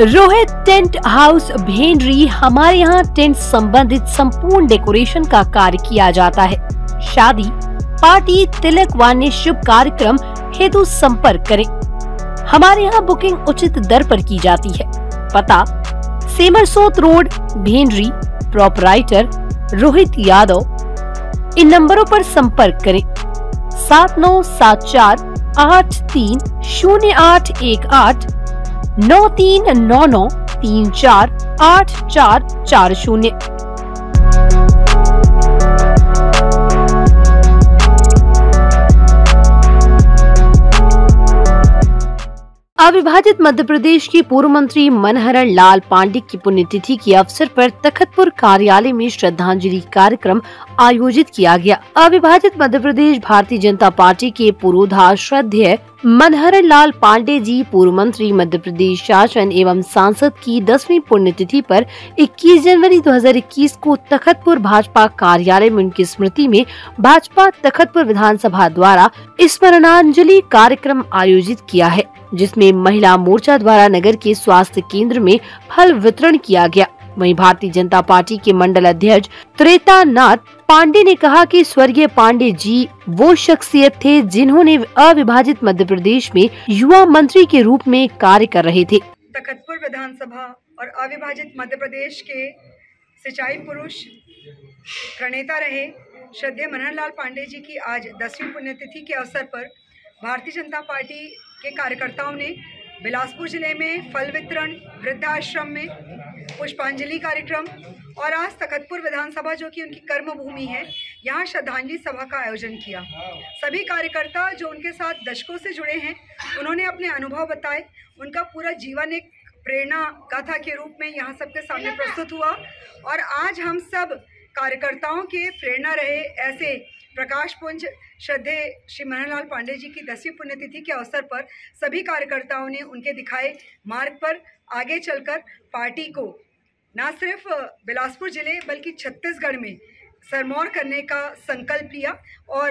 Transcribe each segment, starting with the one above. Rohit tent house Bhendri. हमारे यहाँ tent संबंधित संपूर्ण डेकोरेशन का कार्य किया जाता है। शादी, पार्टी, तिलक व अन्य शुभ कार्यक्रम हेतु संपर्क करें। हमारे यहाँ बुकिंग उचित दर पर की जाती है। पता सेमरसोत रोड भेंड्री, प्रोपराइटर रोहित यादव। इन नंबरों पर संपर्क करें 7974830818 9399348440। अविभाजित मध्य प्रदेश के पूर्व मंत्री मनहरलाल पांडे की पुण्यतिथि के अवसर पर तखतपुर कार्यालय में श्रद्धांजलि कार्यक्रम आयोजित किया गया। अविभाजित मध्य प्रदेश भारतीय जनता पार्टी के पूर्वाध्यक्ष मनहरलाल पांडे जी पूर्व मंत्री, मध्य प्रदेश शासन एवं सांसद की 10वीं पुण्यतिथि पर 21 जनवरी 2021 को तखतपुर भाजपा कार्यालय में उनकी स्मृति में भाजपा तखतपुर विधानसभा द्वारा स्मरणांजलि कार्यक्रम आयोजित किया है, जिसमें महिला मोर्चा द्वारा नगर के स्वास्थ्य केंद्र में फल वितरण किया गया। वहीं भारतीय जनता पार्टी के मंडल अध्यक्ष त्रेता नाथ पांडे ने कहा कि स्वर्गीय पांडे जी वो शख्सियत थे जिन्होंने अविभाजित मध्य प्रदेश में युवा मंत्री के रूप में कार्य कर रहे थे। तखतपुर विधानसभा और अविभाजित मध्य प्रदेश के सिंचाई पुरुष प्रणेता रहे श्रद्धेय मनहरलाल पांडे जी की आज 10वीं पुण्यतिथि के अवसर पर भारतीय जनता पार्टी के कार्यकर्ताओं ने बिलासपुर जिले में फल वितरण, वृद्धाश्रम में पुष्पांजलि कार्यक्रम और आज तखतपुर विधानसभा जो कि उनकी कर्मभूमि है, यहाँ श्रद्धांजलि सभा का आयोजन किया। सभी कार्यकर्ता जो उनके साथ दशकों से जुड़े हैं, उन्होंने अपने अनुभव बताए। उनका पूरा जीवन एक प्रेरणा गाथा के रूप में यहाँ सबके सामने प्रस्तुत हुआ और आज हम सब कार्यकर्ताओं के प्रेरणा रहे ऐसे प्रकाश पुंज श्रद्धेय श्री मनहरलाल पांडे जी की 10वीं पुण्यतिथि के अवसर पर सभी कार्यकर्ताओं ने उनके दिखाए मार्ग पर आगे चलकर पार्टी को न सिर्फ बिलासपुर जिले बल्कि छत्तीसगढ़ में सरमौर करने का संकल्प लिया और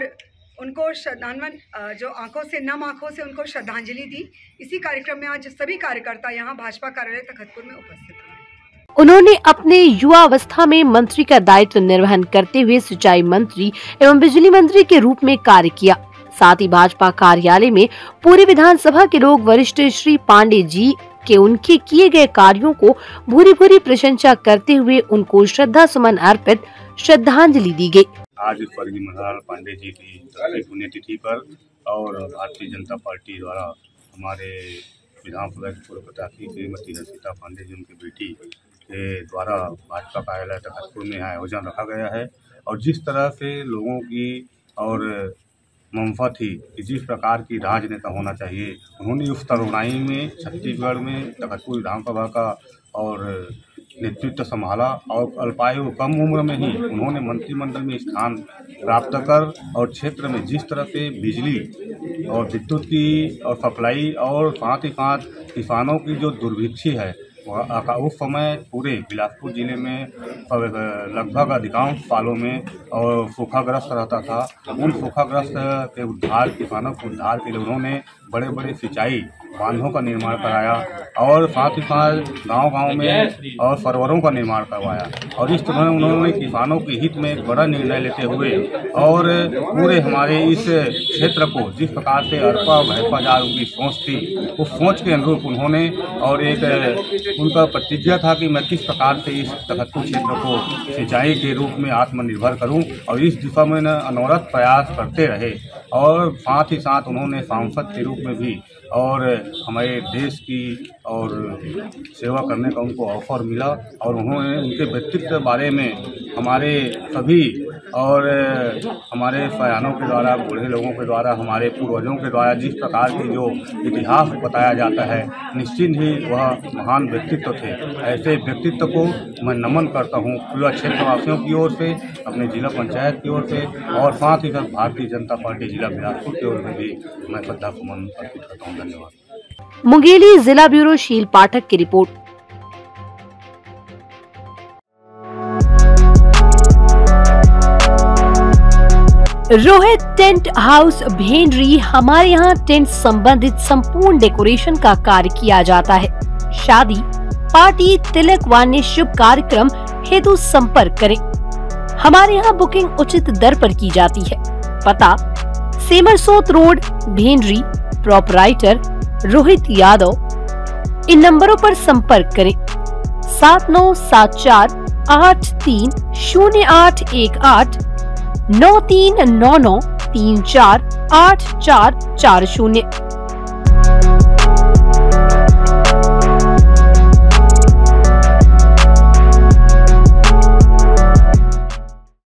उनको श्रद्धांजलि जो आंखों से नम आंखों से उनको श्रद्धांजलि दी। इसी कार्यक्रम में आज सभी कार्यकर्ता यहाँ भाजपा कार्यालय तखतपुर में उपस्थित हुए। उन्होंने अपने युवा अवस्था में मंत्री का दायित्व निर्वहन करते हुए सिंचाई मंत्री एवं बिजली मंत्री के रूप में कार्य किया। साथ ही भाजपा कार्यालय में पूरी विधानसभा के लोग वरिष्ठ श्री पांडे जी के उनके किए गए कार्यों को भूरी-भूरी प्रशंसा करते हुए उनको श्रद्धा सुमन अर्पित श्रद्धांजलि दी गई। आज स्वर्गीय मनहरलाल पांडे जी की पुण्यतिथि पर और भारतीय जनता पार्टी द्वारा हमारे विधानसभा पांडे जी उनकी बेटी के द्वारा भाजपा कार्यालय तखतपुर में यहाँ आयोजन रखा गया है और जिस तरह से लोगों की और ममता थी कि जिस प्रकार की राजनेता होना चाहिए, उन्होंने उस तरुणाई में छत्तीसगढ़ में तखतपुर विधानसभा का और नेतृत्व संभाला और अल्पायु कम उम्र में ही उन्होंने मंत्रिमंडल में स्थान प्राप्त कर और क्षेत्र में जिस तरह से बिजली और विद्युत की और सप्लाई और साथ ही साथ किसानों की जो दुर्भिक्षी है, उस समय पूरे बिलासपुर जिले में लगभग अधिकांश सालों में और सूखाग्रस्त रहता था। उन सूखाग्रस्त के उद्धार, किसानों के उद्धार के लिए उन्होंने बड़े बड़े सिंचाई बांधों का निर्माण कराया और साथ ही साथ गांव-गांव में और सरोवरों का निर्माण करवाया और इस तरह उन्होंने किसानों के हित में एक बड़ा निर्णय लेते हुए और पूरे हमारे इस क्षेत्र को जिस प्रकार से अरपा भैपा जा उनकी सोच थी, उस सोच के अनुरूप उन्होंने और एक उनका प्रतिज्ञा था कि मैं किस प्रकार से इस तखतपुर क्षेत्र को सिंचाई के रूप में आत्मनिर्भर करूँ और इस दिशा में अनवरत प्रयास करते रहे और साथ ही साथ उन्होंने सांसद के रूप में भी और हमारे देश की और सेवा करने का उनको ऑफर मिला और उन्होंने उनके व्यक्तित्व बारे में हमारे सभी और हमारे सयानों के द्वारा, बूढ़े लोगों के द्वारा, हमारे पूर्वजों के द्वारा जिस प्रकार की जो इतिहास बताया जाता है, निश्चित ही वह महान व्यक्तित्व थे। ऐसे व्यक्तित्व को मैं नमन करता हूँ पूरा क्षेत्रवासियों की ओर से, अपने जिला पंचायत की ओर से और साथ ही साथ भारतीय जनता पार्टी जिला बिलासपुर की ओर से भी मैं श्रद्धा सुमन अर्पित करता हूँ। धन्यवाद। मुंगेली जिला ब्यूरो शील पाठक की report. Rohit tent house Bhendri. हमारे यहाँ टेंट संबंधित संपूर्ण डेकोरेशन का कार्य किया जाता है। शादी, पार्टी, तिलक व शुभ कार्यक्रम हेतु संपर्क करें। हमारे यहाँ बुकिंग उचित दर पर की जाती है। पता: सेमरसोत रोड, भेंड्री। प्रोपराइटर रोहित यादव। इन नंबरों पर संपर्क करें 7974830818 9399348440।